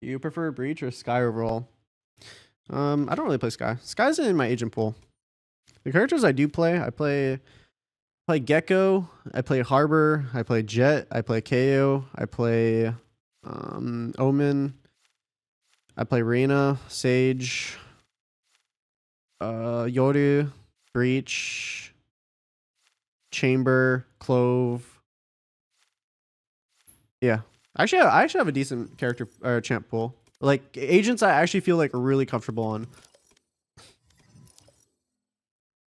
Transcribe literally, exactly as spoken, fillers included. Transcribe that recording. Do you prefer Breach or Skye overall? Um, I don't really play Skye. Skye's in my agent pool. The characters I do play, I play play Gecko, I play Harbor, I play Jet, I play K O, I play um, Omen, I play Reina, Sage, uh, Yoru, Breach, Chamber, Clove. Yeah, actually, I actually have a decent character or champ pool. Like agents, I actually feel like really comfortable on.